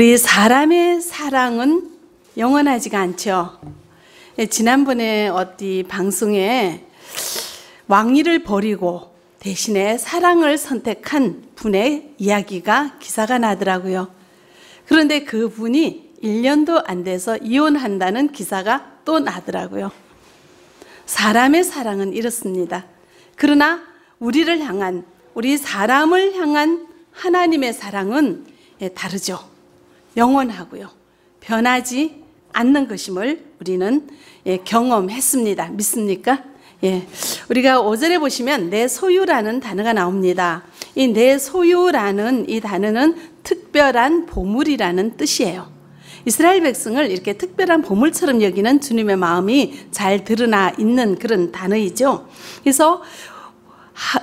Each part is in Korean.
우리 사람의 사랑은 영원하지가 않죠. 지난번에 어디 방송에 왕위를 버리고 대신에 사랑을 선택한 분의 이야기가 기사가 나더라고요. 그런데 그분이 1년도 안 돼서 이혼한다는 기사가 또 나더라고요. 사람의 사랑은 이렇습니다. 그러나 우리를 향한, 우리 사람을 향한 하나님의 사랑은 다르죠. 영원하고요. 변하지 않는 것임을 우리는 경험했습니다. 믿습니까? 예, 우리가 5절에 보시면 내 소유라는 단어가 나옵니다. 이 내 소유라는 이 단어는 특별한 보물이라는 뜻이에요. 이스라엘 백성을 이렇게 특별한 보물처럼 여기는 주님의 마음이 잘 드러나 있는 그런 단어이죠. 그래서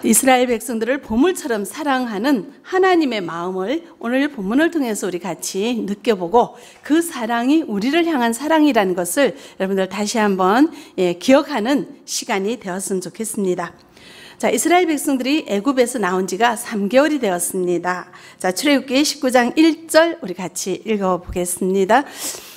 이스라엘 백성들을 보물처럼 사랑하는 하나님의 마음을 오늘 본문을 통해서 우리 같이 느껴보고, 그 사랑이 우리를 향한 사랑이라는 것을 여러분들 다시 한번 기억하는 시간이 되었으면 좋겠습니다. 자, 이스라엘 백성들이 애굽에서 나온 지가 3개월이 되었습니다. 자, 출애굽기 19장 1절 우리 같이 읽어보겠습니다.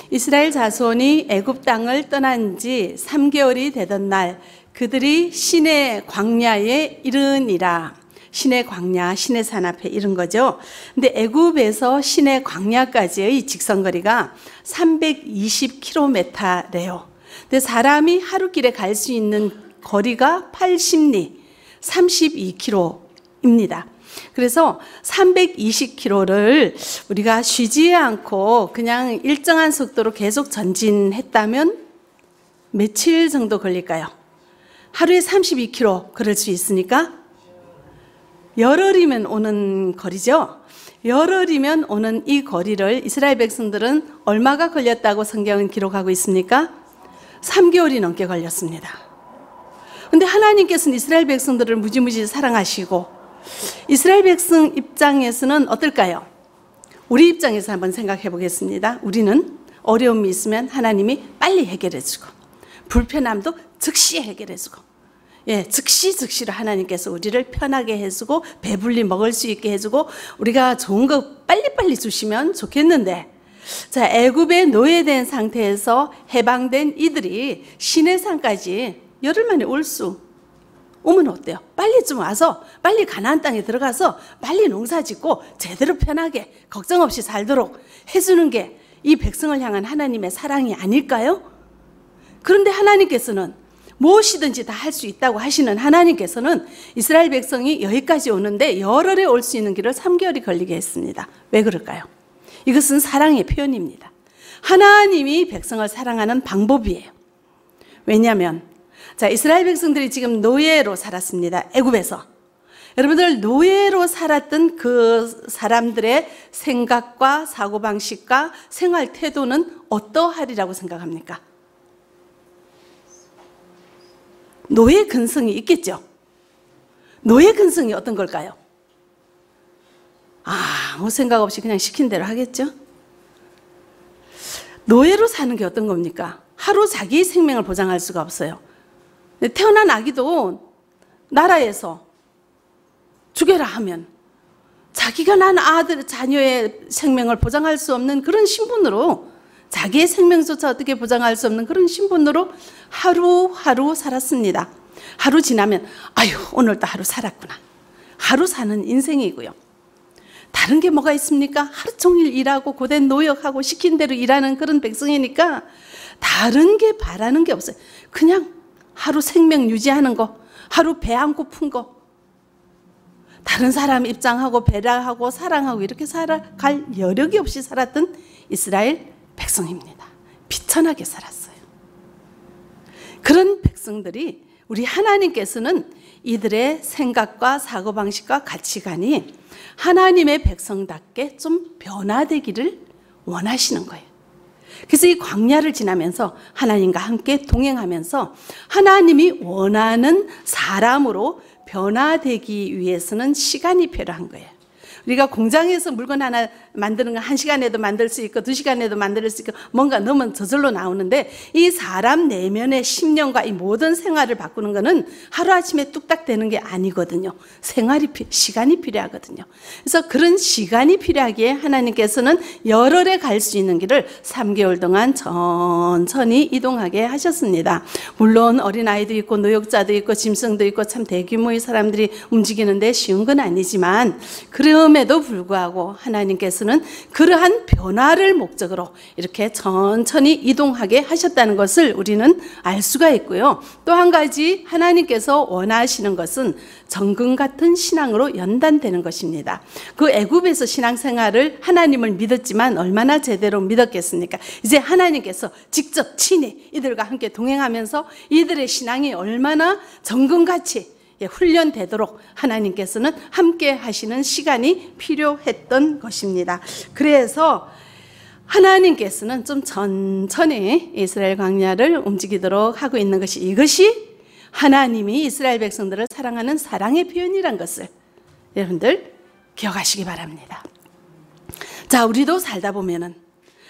이스라엘 자손이 애굽 땅을 떠난 지 3개월이 되던 날 그들이 시내 광야에 이르니라. 시내 광야, 시내 산 앞에 이른 거죠. 근데 애굽에서 시내 광야까지의 직선거리가 320km래요. 근데 사람이 하루길에 갈 수 있는 거리가 80리, 32km입니다. 그래서 320km를 우리가 쉬지 않고 그냥 일정한 속도로 계속 전진했다면 며칠 정도 걸릴까요? 하루에 32km 걸을 수 있으니까 열흘이면 오는 거리죠. 열흘이면 오는 이 거리를 이스라엘 백성들은 얼마가 걸렸다고 성경은 기록하고 있습니까? 3개월이 넘게 걸렸습니다. 그런데 하나님께서는 이스라엘 백성들을 무지무지 사랑하시고, 이스라엘 백성 입장에서는 어떨까요? 우리 입장에서 한번 생각해 보겠습니다. 우리는 어려움이 있으면 하나님이 빨리 해결해 주고, 불편함도 즉시 해결해 주고, 예, 즉시로 하나님께서 우리를 편하게 해주고, 배불리 먹을 수 있게 해주고, 우리가 좋은 거 빨리빨리 주시면 좋겠는데, 자, 애굽에 노예된 상태에서 해방된 이들이 시내산까지 열흘 만에 오면 어때요? 빨리 좀 와서 빨리 가나안 땅에 들어가서 빨리 농사 짓고 제대로 편하게 걱정 없이 살도록 해주는 게 이 백성을 향한 하나님의 사랑이 아닐까요? 그런데 하나님께서는, 무엇이든지 다 할 수 있다고 하시는 하나님께서는 이스라엘 백성이 여기까지 오는데 열흘에 올 수 있는 길을 3개월이 걸리게 했습니다. 왜 그럴까요? 이것은 사랑의 표현입니다. 하나님이 백성을 사랑하는 방법이에요. 왜냐하면, 자, 이스라엘 백성들이 지금 노예로 살았습니다. 애굽에서. 여러분들, 노예로 살았던 그 사람들의 생각과 사고방식과 생활 태도는 어떠하리라고 생각합니까? 노예 근성이 있겠죠. 노예 근성이 어떤 걸까요? 아무 생각 없이 그냥 시킨 대로 하겠죠. 노예로 사는 게 어떤 겁니까? 하루 자기의 생명을 보장할 수가 없어요. 태어난 아기도 나라에서 죽여라 하면 자기가 낳은 아들, 자녀의 생명을 보장할 수 없는 그런 신분으로, 자기의 생명조차 어떻게 보장할 수 없는 그런 신분으로 하루하루 살았습니다. 하루 지나면 아유, 오늘도 하루 살았구나. 하루 사는 인생이고요. 다른 게 뭐가 있습니까? 하루 종일 일하고 고된 노역하고 시킨 대로 일하는 그런 백성이니까 다른 게 바라는 게 없어요. 그냥 하루 생명 유지하는 거, 하루 배 안 고픈 거, 다른 사람 입장하고 배려하고 사랑하고 이렇게 살아갈 여력이 없이 살았던 이스라엘 백성입니다. 비천하게 살았어요. 그런 백성들이, 우리 하나님께서는 이들의 생각과 사고방식과 가치관이 하나님의 백성답게 좀 변화되기를 원하시는 거예요. 그래서 이 광야를 지나면서 하나님과 함께 동행하면서 하나님이 원하는 사람으로 변화되기 위해서는 시간이 필요한 거예요. 우리가 공장에서 물건 하나 만드는 거 1시간에도 만들 수 있고 2시간에도 만들 수 있고 뭔가 넣으면 저절로 나오는데, 이 사람 내면의 심령과 이 모든 생활을 바꾸는 거는 하루아침에 뚝딱 되는 게 아니거든요. 시간이 필요하거든요. 그래서 그런 시간이 필요하기에 하나님께서는 열흘에 갈 수 있는 길을 3개월 동안 천천히 이동하게 하셨습니다. 물론 어린아이도 있고 노역자도 있고 짐승도 있고 참 대규모의 사람들이 움직이는데 쉬운 건 아니지만, 그럼에도 불구하고 하나님께서는 그러한 변화를 목적으로 이렇게 천천히 이동하게 하셨다는 것을 우리는 알 수가 있고요. 또 한 가지 하나님께서 원하시는 것은 정금 같은 신앙으로 연단되는 것입니다. 그 애굽에서 신앙생활을 하나님을 믿었지만 얼마나 제대로 믿었겠습니까? 이제 하나님께서 직접 친히 이들과 함께 동행하면서 이들의 신앙이 얼마나 정금같이 훈련되도록 하나님께서는 함께 하시는 시간이 필요했던 것입니다. 그래서 하나님께서는 좀 천천히 이스라엘 광야를 움직이도록 하고 있는 것이, 이것이 하나님이 이스라엘 백성들을 사랑하는 사랑의 표현이란 것을 여러분들 기억하시기 바랍니다. 자, 우리도 살다 보면은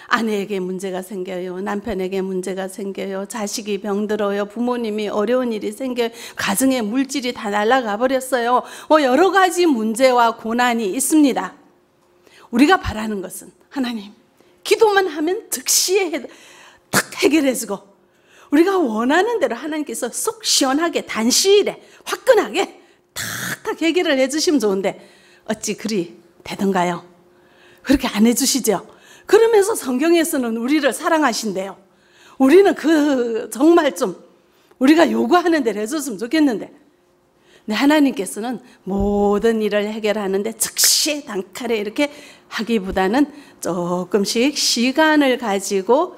아내에게 문제가 생겨요, 남편에게 문제가 생겨요, 자식이 병들어요, 부모님이 어려운 일이 생겨요, 가정에 물질이 다 날아가 버렸어요. 여러 가지 문제와 고난이 있습니다. 우리가 바라는 것은 하나님, 기도만 하면 즉시에 탁 해결해주고, 우리가 원하는 대로 하나님께서 쏙 시원하게 단시일에 화끈하게 탁탁 해결을 해주시면 좋은데 어찌 그리 되던가요? 그렇게 안 해주시죠. 그러면서 성경에서는 우리를 사랑하신대요. 우리는 정말 좀 우리가 요구하는 대로 해줬으면 좋겠는데, 근데 하나님께서는 모든 일을 해결하는데 즉시 단칼에 이렇게 하기보다는 조금씩 시간을 가지고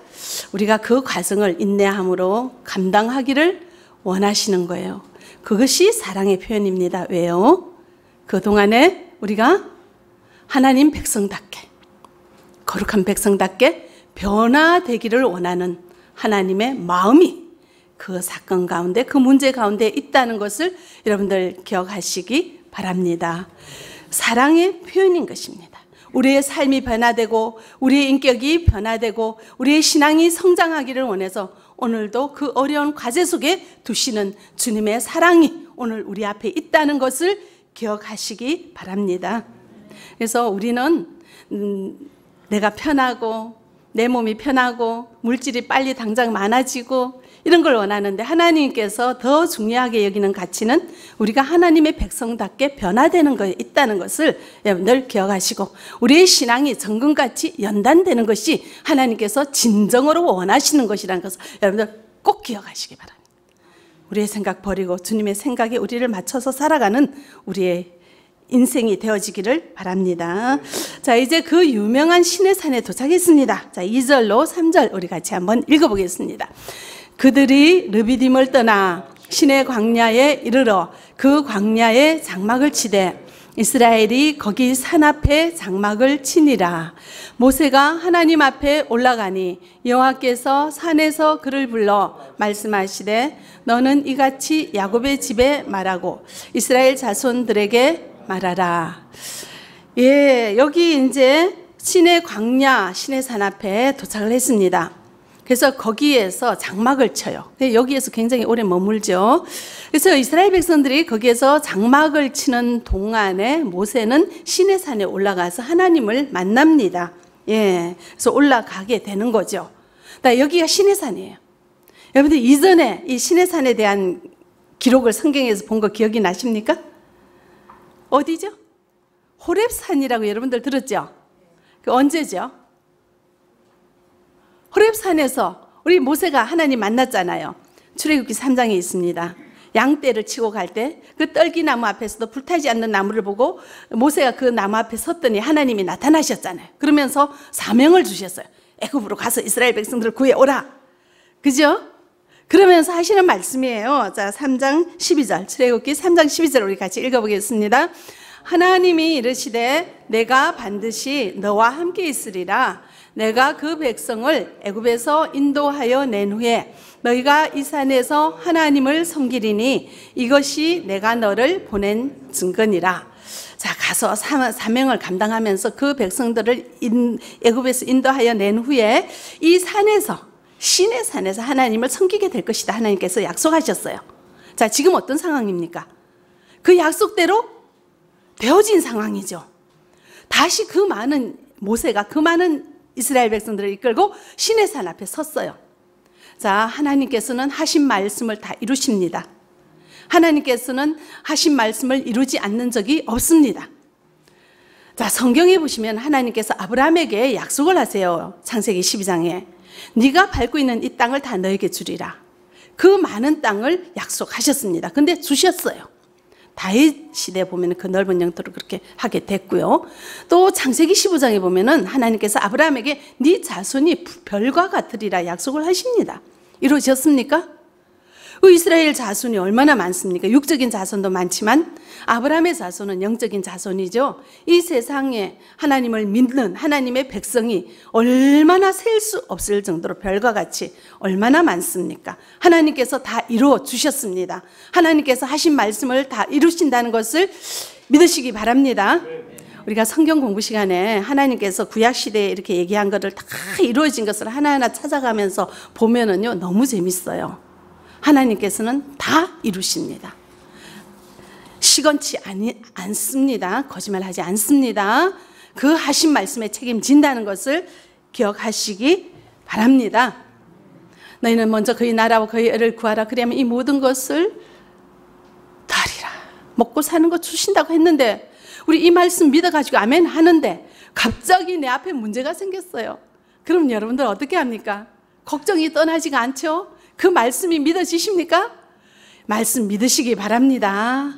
우리가 그 과정을 인내함으로 감당하기를 원하시는 거예요. 그것이 사랑의 표현입니다. 왜요? 그동안에 우리가 하나님 백성답게, 거룩한 백성답게 변화되기를 원하는 하나님의 마음이 그 사건 가운데, 그 문제 가운데 있다는 것을 여러분들 기억하시기 바랍니다. 사랑의 표현인 것입니다. 우리의 삶이 변화되고 우리의 인격이 변화되고 우리의 신앙이 성장하기를 원해서 오늘도 그 어려운 과제 속에 두시는 주님의 사랑이 오늘 우리 앞에 있다는 것을 기억하시기 바랍니다. 그래서 우리는 내가 편하고 내 몸이 편하고 물질이 빨리 당장 많아지고 이런 걸 원하는데, 하나님께서 더 중요하게 여기는 가치는 우리가 하나님의 백성답게 변화되는 것에 있다는 것을 여러분들 기억하시고, 우리의 신앙이 정금같이 연단되는 것이 하나님께서 진정으로 원하시는 것이라는 것을 여러분들 꼭 기억하시기 바랍니다. 우리의 생각 버리고 주님의 생각에 우리를 맞춰서 살아가는 우리의 인생이 되어지기를 바랍니다. 자, 이제 그 유명한 신의 산에 도착했습니다. 자, 2절로 3절 우리 같이 한번 읽어보겠습니다. 그들이 르비딤을 떠나 신의 광야에 이르러 그 광야에 장막을 치되 이스라엘이 거기 산 앞에 장막을 치니라. 모세가 하나님 앞에 올라가니 여호와께서 산에서 그를 불러 말씀하시되 너는 이같이 야곱의 집에 말하고 이스라엘 자손들에게 말하라. 예, 여기 이제 신의 광야, 신의 산 앞에 도착을 했습니다. 그래서 거기에서 장막을 쳐요. 여기에서 굉장히 오래 머물죠. 그래서 이스라엘 백성들이 거기에서 장막을 치는 동안에 모세는 신의 산에 올라가서 하나님을 만납니다. 예, 그래서 올라가게 되는 거죠. 여기가 신의 산이에요. 여러분들 이전에 이 신의 산에 대한 기록을 성경에서 본 거 기억이 나십니까? 어디죠? 호렙산이라고 여러분들 들었죠? 언제죠? 호렙산에서 우리 모세가 하나님 만났잖아요. 출애굽기 3장에 있습니다. 양떼를 치고 갈 때 그 떨기나무 앞에서도 불타지 않는 나무를 보고 모세가 그 나무 앞에 섰더니 하나님이 나타나셨잖아요. 그러면서 사명을 주셨어요. 애굽으로 가서 이스라엘 백성들을 구해오라. 그죠? 그러면서 하시는 말씀이에요. 자, 3장 12절, 출애굽기 3장 12절 우리 같이 읽어보겠습니다. 하나님이 이르시되 내가 반드시 너와 함께 있으리라. 내가 그 백성을 애굽에서 인도하여 낸 후에 너희가 이 산에서 하나님을 섬기리니 이것이 내가 너를 보낸 증거니라. 자, 가서 사명을 감당하면서 그 백성들을 애굽에서 인도하여 낸 후에 이 산에서, 신의 산에서 하나님을 섬기게 될 것이다. 하나님께서 약속하셨어요. 자, 지금 어떤 상황입니까? 그 약속대로 되어진 상황이죠. 다시 그 많은 모세가 그 많은 이스라엘 백성들을 이끌고 신의 산 앞에 섰어요. 자, 하나님께서는 하신 말씀을 다 이루십니다. 하나님께서는 하신 말씀을 이루지 않는 적이 없습니다. 자, 성경에 보시면 하나님께서 아브라함에게 약속을 하세요. 창세기 12장에 네가 밟고 있는 이 땅을 다 너에게 주리라. 그 많은 땅을 약속하셨습니다. 근데 주셨어요. 다윗 시대에 보면 그 넓은 영토를 그렇게 하게 됐고요. 또 창세기 15장에 보면 하나님께서 아브라함에게 네 자손이 별과 같으리라 약속을 하십니다. 이루어졌습니까? 이스라엘 자손이 얼마나 많습니까? 육적인 자손도 많지만 아브라함의 자손은 영적인 자손이죠. 이 세상에 하나님을 믿는 하나님의 백성이 얼마나 셀 수 없을 정도로 별과 같이 얼마나 많습니까? 하나님께서 다 이루어 주셨습니다. 하나님께서 하신 말씀을 다 이루신다는 것을 믿으시기 바랍니다. 우리가 성경 공부 시간에 하나님께서 구약시대에 이렇게 얘기한 것을 다 이루어진 것을 하나하나 찾아가면서 보면은요, 너무 재밌어요. 하나님께서는 다 이루십니다. 시건치 않습니다. 거짓말하지 않습니다. 그 하신 말씀에 책임진다는 것을 기억하시기 바랍니다. 너희는 먼저 그의 나라와 그의 의를 구하라. 그리하면 이 모든 것을 더하리라. 먹고 사는 거 주신다고 했는데, 우리 이 말씀 믿어가지고 아멘 하는데 갑자기 내 앞에 문제가 생겼어요. 그럼 여러분들 어떻게 합니까? 걱정이 떠나지가 않죠? 그 말씀이 믿어지십니까? 말씀 믿으시기 바랍니다.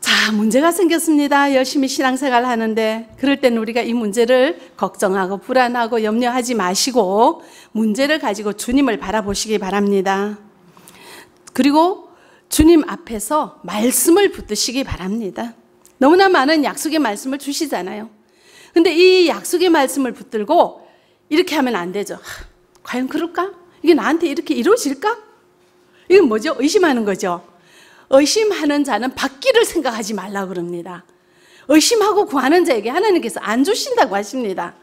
자, 문제가 생겼습니다. 열심히 신앙생활 하는데, 그럴 때는 우리가 이 문제를 걱정하고 불안하고 염려하지 마시고 문제를 가지고 주님을 바라보시기 바랍니다. 그리고 주님 앞에서 말씀을 붙드시기 바랍니다. 너무나 많은 약속의 말씀을 주시잖아요. 근데 이 약속의 말씀을 붙들고 이렇게 하면 안 되죠. 과연 그럴까? 이게 나한테 이렇게 이루어질까? 이건 뭐죠? 의심하는 거죠. 의심하는 자는 받기를 생각하지 말라고 그럽니다. 의심하고 구하는 자에게 하나님께서 안 주신다고 하십니다.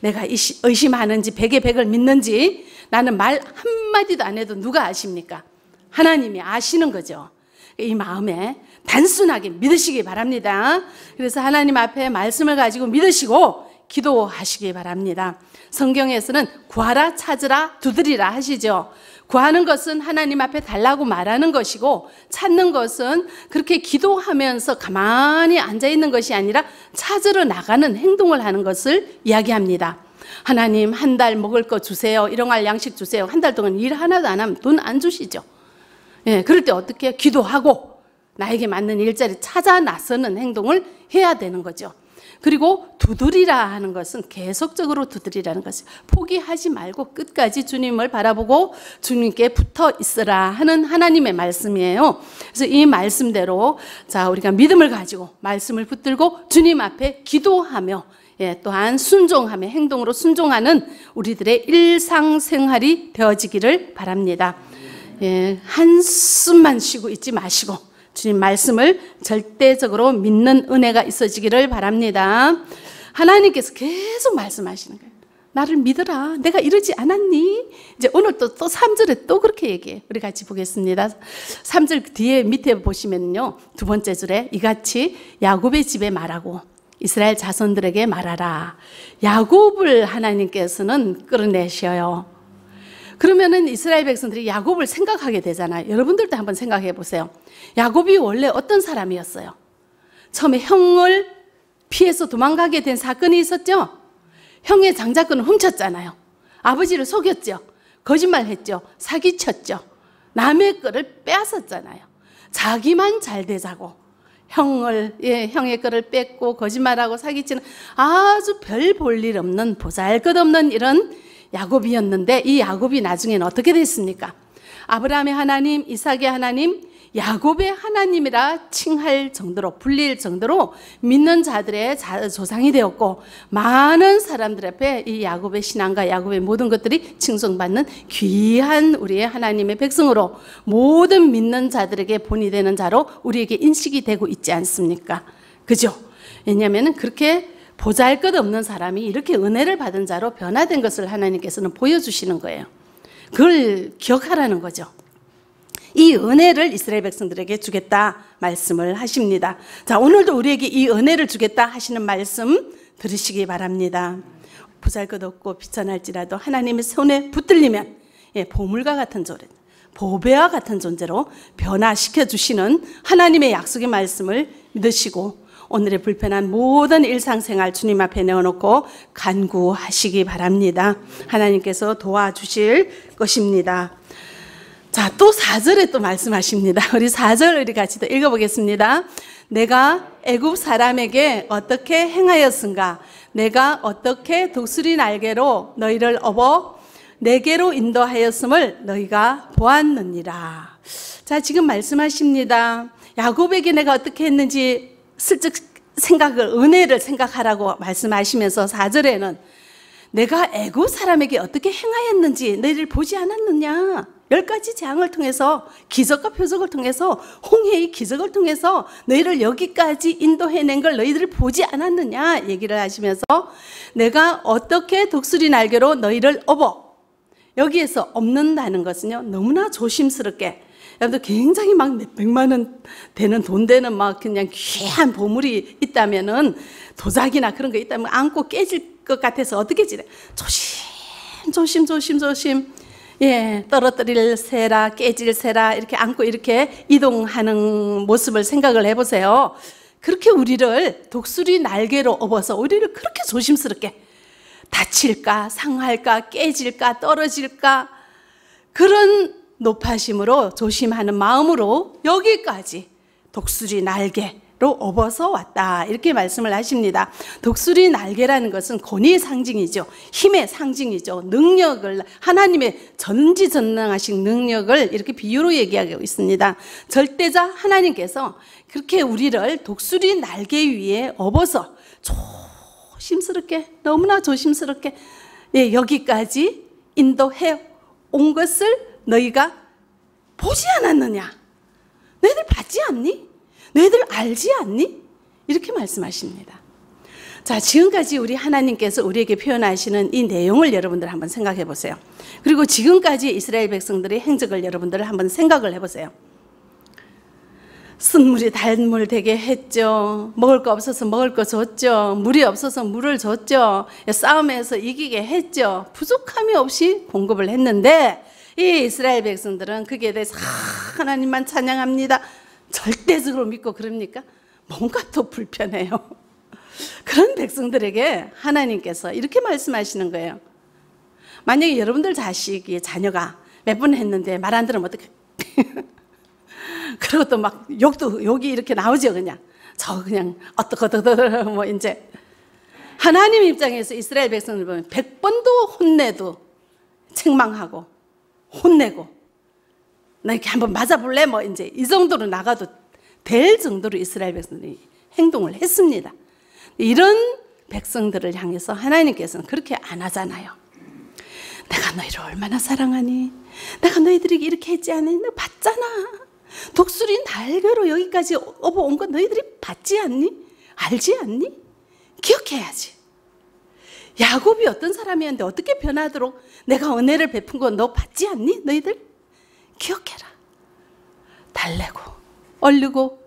내가 의심하는지 100에 100을 믿는지 나는 말 한마디도 안 해도 누가 아십니까? 하나님이 아시는 거죠. 이 마음에 단순하게 믿으시기 바랍니다. 그래서 하나님 앞에 말씀을 가지고 믿으시고 기도하시기 바랍니다. 성경에서는 구하라, 찾으라, 두드리라 하시죠. 구하는 것은 하나님 앞에 달라고 말하는 것이고, 찾는 것은 그렇게 기도하면서 가만히 앉아있는 것이 아니라 찾으러 나가는 행동을 하는 것을 이야기합니다. 하나님, 한 달 먹을 거 주세요. 일용할 양식 주세요. 한 달 동안 일 하나도 안 하면 돈 안 주시죠. 예, 그럴 때 어떻게 해요? 기도하고 나에게 맞는 일자리 찾아 나서는 행동을 해야 되는 거죠. 그리고 두드리라 하는 것은 계속적으로 두드리라는 것이, 포기하지 말고 끝까지 주님을 바라보고 주님께 붙어 있으라 하는 하나님의 말씀이에요. 그래서 이 말씀대로, 자, 우리가 믿음을 가지고 말씀을 붙들고 주님 앞에 기도하며, 예, 또한 순종하며, 행동으로 순종하는 우리들의 일상생활이 되어지기를 바랍니다. 예, 한숨만 쉬고 있지 마시고 주님 말씀을 절대적으로 믿는 은혜가 있어지기를 바랍니다. 하나님께서 계속 말씀하시는 거예요. 나를 믿어라. 내가 이러지 않았니? 이제 오늘 또 3절에 또 그렇게 얘기해요. 우리 같이 보겠습니다. 3절 뒤에 밑에 보시면요, 두 번째 줄에 이같이 야곱의 집에 말하고 이스라엘 자손들에게 말하라. 야곱을 하나님께서는 끌어내셔요. 그러면은 이스라엘 백성들이 야곱을 생각하게 되잖아요. 여러분들도 한번 생각해 보세요. 야곱이 원래 어떤 사람이었어요? 처음에 형을 피해서 도망가게 된 사건이 있었죠? 형의 장자권을 훔쳤잖아요. 아버지를 속였죠. 거짓말했죠. 사기쳤죠. 남의 거를 빼앗았잖아요. 자기만 잘 되자고 형의 거를 뺏고 거짓말하고 사기치는 아주 별 볼 일 없는 보잘것없는 이런 야곱이었는데, 이 야곱이 나중에는 어떻게 됐습니까? 아브라함의 하나님, 이삭의 하나님, 야곱의 하나님이라 칭할 정도로, 불릴 정도로 믿는 자들의 조상이 되었고, 많은 사람들 앞에 이 야곱의 신앙과 야곱의 모든 것들이 칭송받는 귀한 우리의 하나님의 백성으로, 모든 믿는 자들에게 본이 되는 자로 우리에게 인식이 되고 있지 않습니까? 그죠? 왜냐하면 그렇게 보잘 것 없는 사람이 이렇게 은혜를 받은 자로 변화된 것을 하나님께서는 보여주시는 거예요. 그걸 기억하라는 거죠. 이 은혜를 이스라엘 백성들에게 주겠다 말씀을 하십니다. 자, 오늘도 우리에게 이 은혜를 주겠다 하시는 말씀 들으시기 바랍니다. 보잘 것 없고 비천할지라도 하나님의 손에 붙들리면, 예, 보물과 같은 존재, 보배와 같은 존재로 변화시켜 주시는 하나님의 약속의 말씀을 믿으시고 오늘의 불편한 모든 일상생활 주님 앞에 내어놓고 간구하시기 바랍니다. 하나님께서 도와주실 것입니다. 자, 또 4절에 또 말씀하십니다. 우리 4절 우리 같이 또 읽어보겠습니다. 내가 애굽 사람에게 어떻게 행하였은가? 내가 어떻게 독수리 날개로 너희를 업어 내게로 인도하였음을 너희가 보았느니라. 자, 지금 말씀하십니다. 야곱에게 내가 어떻게 했는지 슬쩍 생각을, 은혜를 생각하라고 말씀하시면서 4절에는 내가 애굽 사람에게 어떻게 행하였는지 너희를 보지 않았느냐? 10가지 재앙을 통해서, 기적과 표적을 통해서, 홍해의 기적을 통해서 너희를 여기까지 인도해낸 걸 너희들을 보지 않았느냐 얘기를 하시면서 내가 어떻게 독수리 날개로 너희를 업어. 여기에서 업는다는 것은요, 너무나 조심스럽게, 여러분들 굉장히 막 몇백만 원 되는 돈 되는 막 그냥 귀한 보물이 있다면은, 도자기나 그런 거 있다면 안고 깨질 것 같아서 어떻게 지내? 조심. 예, 떨어뜨릴 새라 깨질 새라 이렇게 안고 이렇게 이동하는 모습을 생각을 해보세요. 그렇게 우리를 독수리 날개로 업어서 우리를 그렇게 조심스럽게, 다칠까 상할까 깨질까 떨어질까 그런 노파심으로 조심하는 마음으로 여기까지 독수리 날개로 업어서 왔다 이렇게 말씀을 하십니다. 독수리 날개라는 것은 권위의 상징이죠. 힘의 상징이죠. 능력을, 하나님의 전지전능하신 능력을 이렇게 비유로 얘기하고 있습니다. 절대자 하나님께서 그렇게 우리를 독수리 날개 위에 업어서 조심스럽게, 너무나 조심스럽게, 예, 여기까지 인도해 온 것을 너희가 보지 않았느냐? 너희들 봤지 않니? 너희들 알지 않니? 이렇게 말씀하십니다. 자, 지금까지 우리 하나님께서 우리에게 표현하시는 이 내용을 여러분들 한번 생각해 보세요. 그리고 지금까지 이스라엘 백성들의 행적을 여러분들 한번 생각을 해 보세요. 쓴물이 단물 되게 했죠. 먹을 거 없어서 먹을 거 줬죠. 물이 없어서 물을 줬죠. 싸움에서 이기게 했죠. 부족함이 없이 공급을 했는데 이 이스라엘 백성들은 그게 대해서 하나님만 찬양합니다 절대적으로 믿고 그럽니까? 뭔가 더 불편해요. 그런 백성들에게 하나님께서 이렇게 말씀하시는 거예요. 만약에 여러분들 자식이, 자녀가 몇 번 했는데 말 안 들으면 어떡해? 그리고 또 막 욕도, 욕이 이렇게 나오죠. 그냥 저 그냥 어떡어떡어떡 뭐 이제 하나님 입장에서 이스라엘 백성들 보면 100번도 혼내도 책망하고 혼내고 나 이렇게 한번 맞아볼래? 뭐 이제 이 정도로 나가도 될 정도로 이스라엘 백성들이 행동을 했습니다. 이런 백성들을 향해서 하나님께서는 그렇게 안 하잖아요. 내가 너희를 얼마나 사랑하니? 내가 너희들에게 이렇게 했지 않니? 너 봤잖아. 독수리 날개로 여기까지 업어온 거 너희들이 봤지 않니? 알지 않니? 기억해야지. 야곱이 어떤 사람이었는데 어떻게 변하도록 내가 은혜를 베푼 거 너 봤지 않니? 너희들? 기억해라. 달래고 얼르고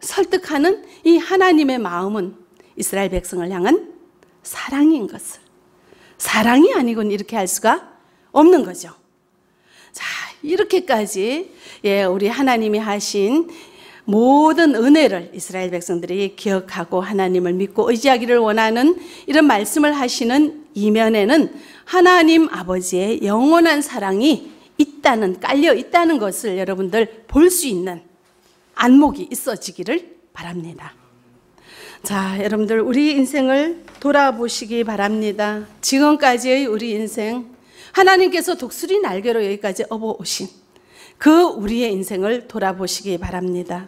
설득하는 이 하나님의 마음은 이스라엘 백성을 향한 사랑인 것을, 사랑이 아니고는 이렇게 할 수가 없는 거죠. 자, 이렇게까지, 예, 우리 하나님이 하신 모든 은혜를 이스라엘 백성들이 기억하고 하나님을 믿고 의지하기를 원하는 이런 말씀을 하시는 이면에는 하나님 아버지의 영원한 사랑이 있다는, 깔려 있다는 것을 여러분들 볼 수 있는 안목이 있어지기를 바랍니다. 자, 여러분들 우리 인생을 돌아보시기 바랍니다. 지금까지의 우리 인생, 하나님께서 독수리 날개로 여기까지 업어오신 그 우리의 인생을 돌아보시기 바랍니다.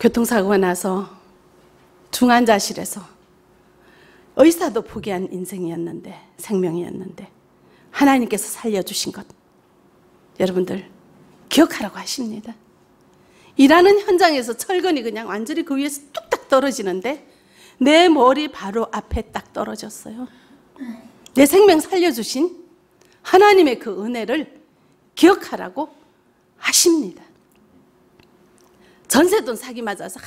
교통사고가 나서 중환자실에서 의사도 포기한 인생이었는데, 생명이었는데 하나님께서 살려주신 것 여러분들 기억하라고 하십니다. 일하는 현장에서 철근이 그냥 완전히 그 위에서 뚝딱 떨어지는데 내 머리 바로 앞에 딱 떨어졌어요. 내 생명 살려주신 하나님의 그 은혜를 기억하라고 하십니다. 전세돈 사기 맞아서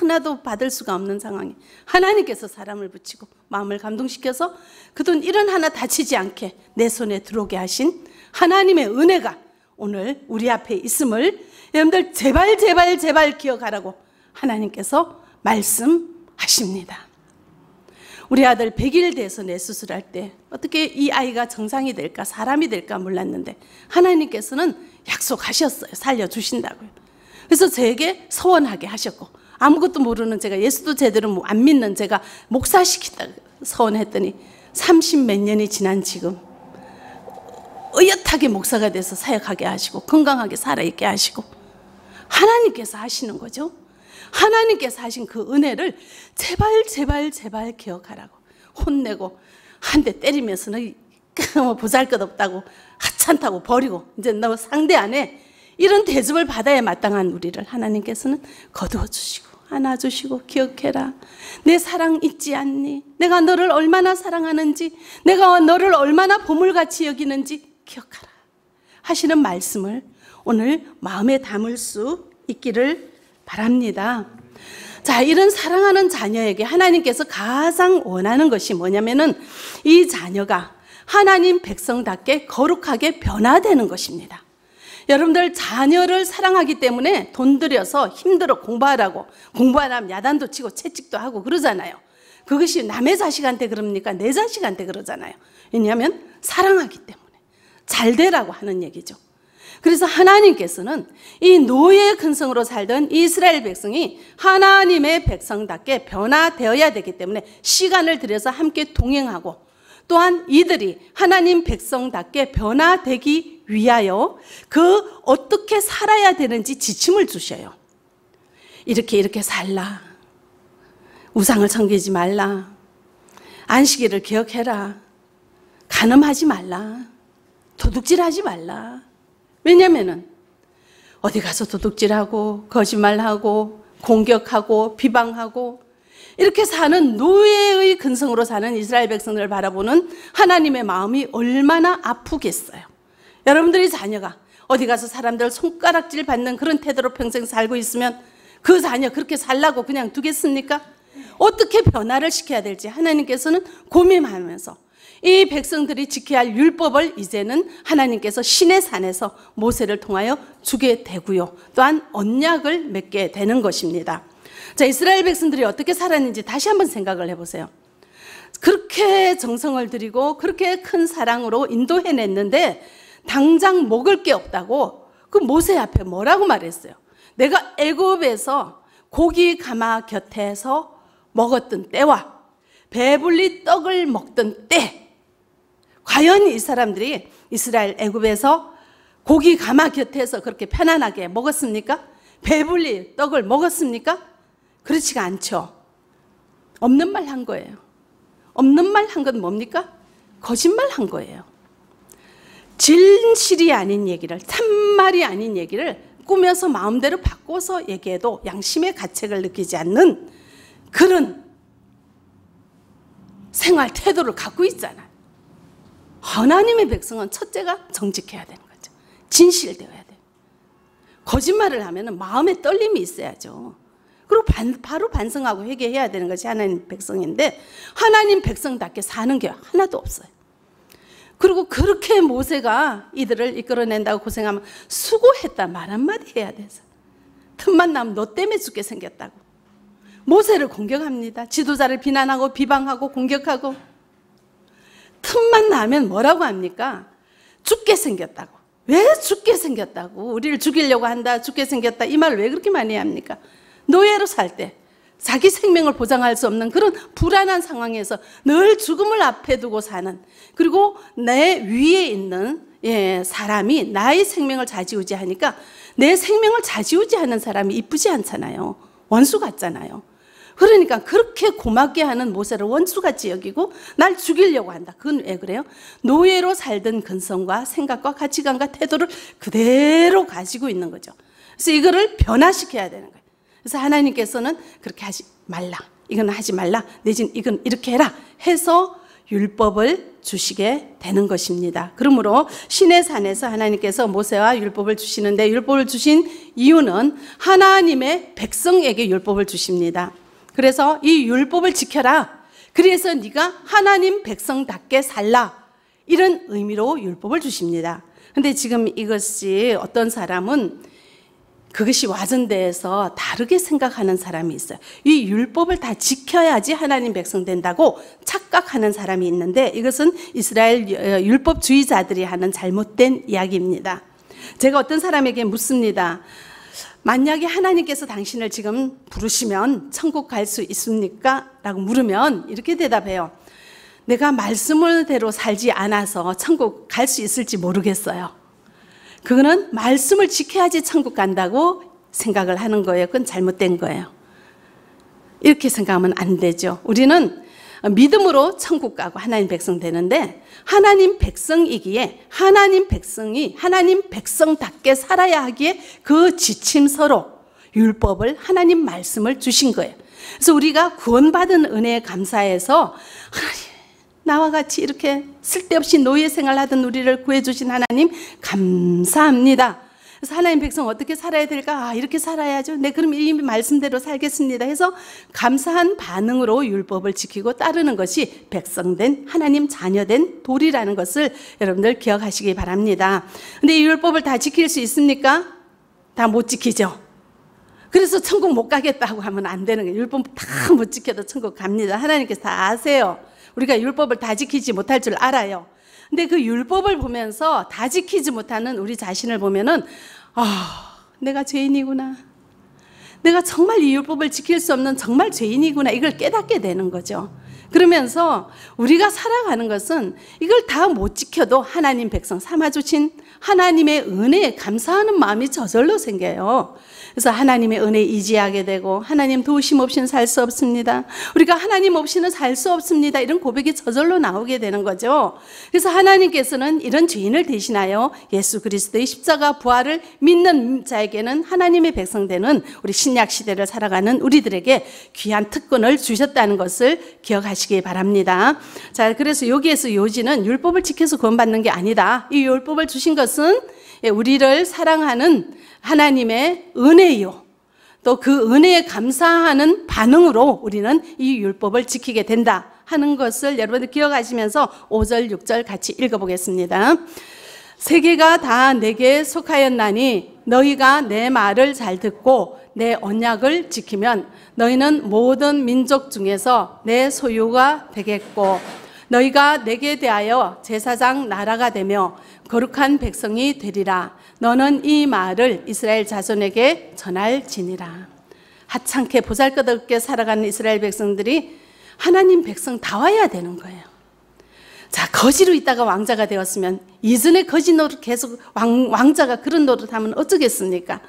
하나도 받을 수가 없는 상황에 하나님께서 사람을 붙이고 마음을 감동시켜서 그 돈 1원 하나 다치지 않게 내 손에 들어오게 하신 하나님의 은혜가 오늘 우리 앞에 있음을 여러분들 제발 기억하라고 하나님께서 말씀하십니다. 우리 아들 100일 돼서 뇌수술할 때 어떻게 이 아이가 정상이 될까 사람이 될까 몰랐는데 하나님께서는 약속하셨어요. 살려주신다고요. 그래서 저에게 서원하게 하셨고 아무것도 모르는 제가 예수도 제대로 안 믿는 제가 목사시키다 서원했더니 30몇 년이 지난 지금 의젓하게 목사가 돼서 사역하게 하시고 건강하게 살아있게 하시고 하나님께서 하시는 거죠. 하나님께서 하신 그 은혜를 제발 기억하라고 혼내고 한 대 때리면서는 보잘것없다고 하찮다고 버리고 이제 너 상대 안 해. 이런 대접을 받아야 마땅한 우리를 하나님께서는 거두어주시고 안아주시고 기억해라. 내 사랑 잊지 않니? 내가 너를 얼마나 사랑하는지 내가 너를 얼마나 보물같이 여기는지 기억하라 하시는 말씀을 오늘 마음에 담을 수 있기를 바랍니다. 자, 이런 사랑하는 자녀에게 하나님께서 가장 원하는 것이 뭐냐면은 이 자녀가 하나님 백성답게 거룩하게 변화되는 것입니다. 여러분들 자녀를 사랑하기 때문에 돈 들여서 힘들어 공부하라고 공부하라면 야단도 치고 채찍도 하고 그러잖아요. 그것이 남의 자식한테 그럽니까? 내 자식한테 그러잖아요. 왜냐하면 사랑하기 때문에 잘 되라고 하는 얘기죠. 그래서 하나님께서는 이 노예의 근성으로 살던 이스라엘 백성이 하나님의 백성답게 변화되어야 되기 때문에 시간을 들여서 함께 동행하고 또한 이들이 하나님 백성답게 변화되기 위하여 그 어떻게 살아야 되는지 지침을 주셔요. 이렇게 살라. 우상을 섬기지 말라. 안식일을 기억해라. 간음하지 말라. 도둑질하지 말라. 왜냐면은 어디 가서 도둑질하고 거짓말하고 공격하고 비방하고 이렇게 사는 노예의 근성으로 사는 이스라엘 백성들을 바라보는 하나님의 마음이 얼마나 아프겠어요. 여러분들이 자녀가 어디 가서 사람들 손가락질 받는 그런 태도로 평생 살고 있으면 그 자녀 그렇게 살라고 그냥 두겠습니까? 어떻게 변화를 시켜야 될지 하나님께서는 고민하면서 이 백성들이 지켜야 할 율법을 이제는 하나님께서 신의 산에서 모세를 통하여 주게 되고요. 또한 언약을 맺게 되는 것입니다. 자, 이스라엘 백성들이 어떻게 살았는지 다시 한번 생각을 해보세요. 그렇게 정성을 들이고 그렇게 큰 사랑으로 인도해냈는데 당장 먹을 게 없다고 그 모세 앞에 뭐라고 말했어요? 내가 애굽에서 고기 가마 곁에서 먹었던 때와 배불리 떡을 먹던 때 과연 이 사람들이 이스라엘 애굽에서 고기 가마 곁에서 그렇게 편안하게 먹었습니까? 배불리 떡을 먹었습니까? 그렇지가 않죠. 없는 말 한 거예요. 없는 말 한 건 뭡니까? 거짓말 한 거예요. 진실이 아닌 얘기를 참말이 아닌 얘기를 꾸며서 마음대로 바꿔서 얘기해도 양심의 가책을 느끼지 않는 그런 생활 태도를 갖고 있잖아요. 하나님의 백성은 첫째가 정직해야 되는 거죠. 진실되어야 돼요. 거짓말을 하면 마음에 떨림이 있어야죠. 그리고 바로 반성하고 회개해야 되는 것이 하나님 백성인데 하나님 백성답게 사는 게 하나도 없어요. 그리고 그렇게 모세가 이들을 이끌어낸다고 고생하면 수고했다 말 한마디 해야 돼서 틈만 나면 너 때문에 죽게 생겼다고 모세를 공격합니다. 지도자를 비난하고 비방하고 공격하고 틈만 나면 뭐라고 합니까? 죽게 생겼다고. 왜 죽게 생겼다고 우리를 죽이려고 한다 죽게 생겼다 이 말을 왜 그렇게 많이 합니까? 노예로 살 때 자기 생명을 보장할 수 없는 그런 불안한 상황에서 늘 죽음을 앞에 두고 사는 그리고 내 위에 있는 사람이 나의 생명을 좌지우지하니까 내 생명을 좌지우지하는 사람이 이쁘지 않잖아요. 원수 같잖아요. 그러니까 그렇게 고맙게 하는 모세를 원수같이 여기고 날 죽이려고 한다. 그건 왜 그래요? 노예로 살던 근성과 생각과 가치관과 태도를 그대로 가지고 있는 거죠. 그래서 이거를 변화시켜야 되는 거예요. 그래서 하나님께서는 그렇게 하지 말라, 이건 하지 말라, 내지는 이건 이렇게 해라 해서 율법을 주시게 되는 것입니다. 그러므로 시내산에서 하나님께서 모세와 율법을 주시는데, 율법을 주신 이유는 하나님의 백성에게 율법을 주십니다. 그래서 이 율법을 지켜라, 그래서 네가 하나님 백성답게 살라, 이런 의미로 율법을 주십니다. 근데 지금 이것이 어떤 사람은 그것이 와전돼서 다르게 생각하는 사람이 있어요. 이 율법을 다 지켜야지 하나님 백성 된다고 착각하는 사람이 있는데, 이것은 이스라엘 율법주의자들이 하는 잘못된 이야기입니다. 제가 어떤 사람에게 묻습니다. 만약에 하나님께서 당신을 지금 부르시면 천국 갈 수 있습니까? 라고 물으면 이렇게 대답해요. 내가 말씀대로 살지 않아서 천국 갈 수 있을지 모르겠어요. 그거는 말씀을 지켜야지 천국 간다고 생각을 하는 거예요. 그건 잘못된 거예요. 이렇게 생각하면 안 되죠. 우리는 믿음으로 천국 가고 하나님 백성 되는데, 하나님 백성이기에 하나님 백성이 하나님 백성답게 살아야 하기에 그 지침서로 율법을, 하나님 말씀을 주신 거예요. 그래서 우리가 구원받은 은혜에 감사해서 하나님, 나와 같이 이렇게 쓸데없이 노예 생활하던 우리를 구해주신 하나님 감사합니다. 그래서 하나님 백성 어떻게 살아야 될까? 아, 이렇게 살아야죠. 네, 그럼 이 말씀대로 살겠습니다 해서 감사한 반응으로 율법을 지키고 따르는 것이 백성된, 하나님 자녀된 도리라는 것을 여러분들 기억하시기 바랍니다. 근데 이 율법을 다 지킬 수 있습니까? 다 못 지키죠. 그래서 천국 못 가겠다고 하면 안 되는 거예요. 율법 다 못 지켜도 천국 갑니다. 하나님께서 다 아세요. 우리가 율법을 다 지키지 못할 줄 알아요. 근데 그 율법을 보면서 다 지키지 못하는 우리 자신을 보면은, 아, 내가 죄인이구나. 내가 정말 이 율법을 지킬 수 없는 정말 죄인이구나. 이걸 깨닫게 되는 거죠. 그러면서 우리가 살아가는 것은 이걸 다 못 지켜도 하나님 백성 삼아주신 하나님의 은혜에 감사하는 마음이 저절로 생겨요. 그래서 하나님의 은혜에 의지하게 되고, 하나님 도우심 없이는 살 수 없습니다, 우리가 하나님 없이는 살 수 없습니다, 이런 고백이 저절로 나오게 되는 거죠. 그래서 하나님께서는 이런 죄인을 대신하여 예수 그리스도의 십자가 부활을 믿는 자에게는, 하나님의 백성되는 우리 신약 시대를 살아가는 우리들에게 귀한 특권을 주셨다는 것을 기억하시기 바랍니다. 자, 그래서 여기에서 요지는 율법을 지켜서 구원받는 게 아니다. 이 율법을 주신 것은 우리를 사랑하는 하나님의 은혜요, 또 그 은혜에 감사하는 반응으로 우리는 이 율법을 지키게 된다 하는 것을 여러분들 기억하시면서 5절, 6절 같이 읽어보겠습니다. 세계가 다 내게 속하였나니 너희가 내 말을 잘 듣고 내 언약을 지키면 너희는 모든 민족 중에서 내 소유가 되겠고 너희가 내게 대하여 제사장 나라가 되며 거룩한 백성이 되리라. 너는 이 말을 이스라엘 자손에게 전할지니라. 하찮게 보잘것없게 살아가는 이스라엘 백성들이 하나님 백성 다 와야 되는 거예요. 자, 거지로 있다가 왕자가 되었으면, 이전에 거지 노릇 계속 왕자가 그런 노릇하면 어쩌겠습니까?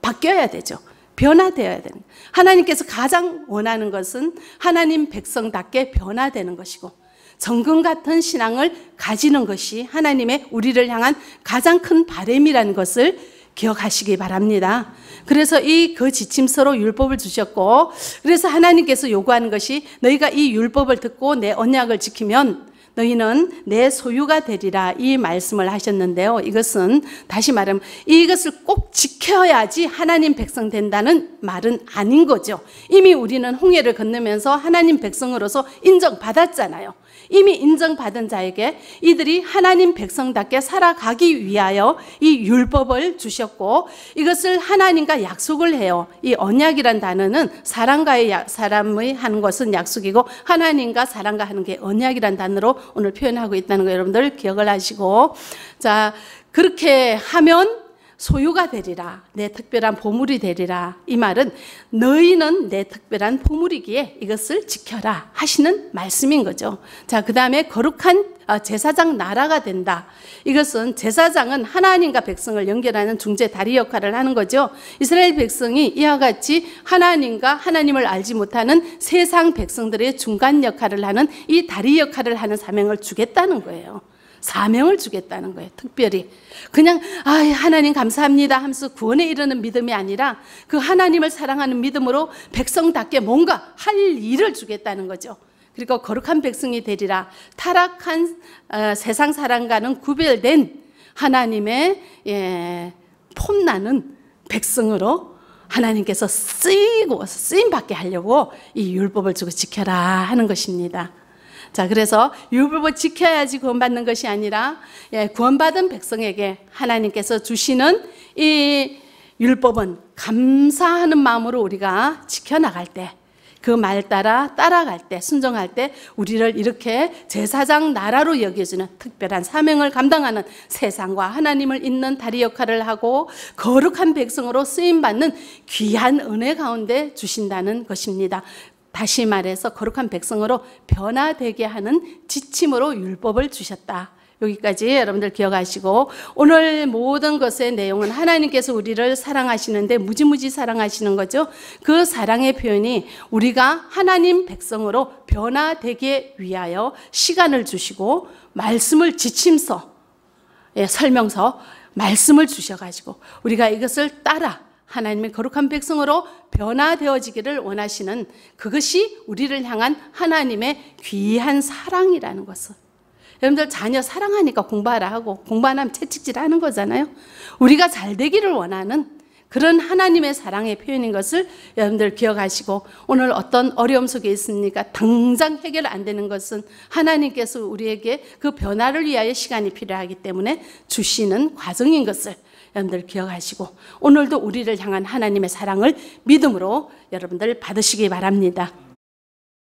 바뀌어야 되죠. 변화되어야 되는, 하나님께서 가장 원하는 것은 하나님 백성답게 변화되는 것이고 정금 같은 신앙을 가지는 것이 하나님의 우리를 향한 가장 큰 바람이라는 것을 기억하시기 바랍니다. 그래서 이 그 지침서로 율법을 주셨고, 그래서 하나님께서 요구하는 것이 너희가 이 율법을 듣고 내 언약을 지키면 너희는 내 소유가 되리라, 이 말씀을 하셨는데요. 이것은 다시 말하면 이것을 꼭 지켜야지 하나님 백성 된다는 말은 아닌 거죠. 이미 우리는 홍해를 건너면서 하나님 백성으로서 인정받았잖아요. 이미 인정받은 자에게 이들이 하나님 백성답게 살아가기 위하여 이 율법을 주셨고, 이것을 하나님과 약속을 해요. 이 언약이란 단어는 사람과의, 사람의 하는 것은 약속이고 하나님과 사람과 하는 게 언약이란 단어로 오늘 표현하고 있다는 거 여러분들 기억을 하시고, 자, 그렇게 하면 소유가 되리라, 내 특별한 보물이 되리라, 이 말은 너희는 내 특별한 보물이기에 이것을 지켜라 하시는 말씀인 거죠. 자, 그 다음에 거룩한 제사장 나라가 된다. 이것은 제사장은 하나님과 백성을 연결하는 중재 다리 역할을 하는 거죠. 이스라엘 백성이 이와 같이 하나님과 하나님을 알지 못하는 세상 백성들의 중간 역할을 하는 이 다리 역할을 하는 사명을 주겠다는 거예요. 사명을 주겠다는 거예요. 특별히 그냥 하나님 감사합니다 하면서 구원에 이르는 믿음이 아니라 그 하나님을 사랑하는 믿음으로 백성답게 뭔가 할 일을 주겠다는 거죠. 그리고 거룩한 백성이 되리라. 타락한 세상 사람과는 구별된 하나님의 폼나는 백성으로 하나님께서 쓰임받게 하려고 이 율법을 주고 지켜라 하는 것입니다. 자, 그래서 율법을 지켜야지 구원받는 것이 아니라 구원받은 백성에게 하나님께서 주시는 이 율법은 감사하는 마음으로 우리가 지켜나갈 때, 그 말 따라갈 때, 순종할 때 우리를 이렇게 제사장 나라로 여겨주는 특별한 사명을 감당하는 세상과 하나님을 잇는 다리 역할을 하고 거룩한 백성으로 쓰임받는 귀한 은혜 가운데 주신다는 것입니다. 다시 말해서 거룩한 백성으로 변화되게 하는 지침으로 율법을 주셨다. 여기까지 여러분들 기억하시고, 오늘 모든 것의 내용은 하나님께서 우리를 사랑하시는데 무지무지 사랑하시는 거죠. 그 사랑의 표현이 우리가 하나님 백성으로 변화되기 위하여 시간을 주시고 말씀을 지침서, 설명서, 말씀을 주셔가지고 우리가 이것을 따라 하나님의 거룩한 백성으로 변화되어지기를 원하시는, 그것이 우리를 향한 하나님의 귀한 사랑이라는 것을. 여러분들 자녀 사랑하니까 공부하라 하고, 공부 안 하면 채찍질 하는 거잖아요. 우리가 잘 되기를 원하는 그런 하나님의 사랑의 표현인 것을 여러분들 기억하시고, 오늘 어떤 어려움 속에 있습니까? 당장 해결 안 되는 것은 하나님께서 우리에게 그 변화를 위하여 시간이 필요하기 때문에 주시는 과정인 것을 여러분들 기억하시고, 오늘도 우리를 향한 하나님의 사랑을 믿음으로 여러분들 받으시기 바랍니다.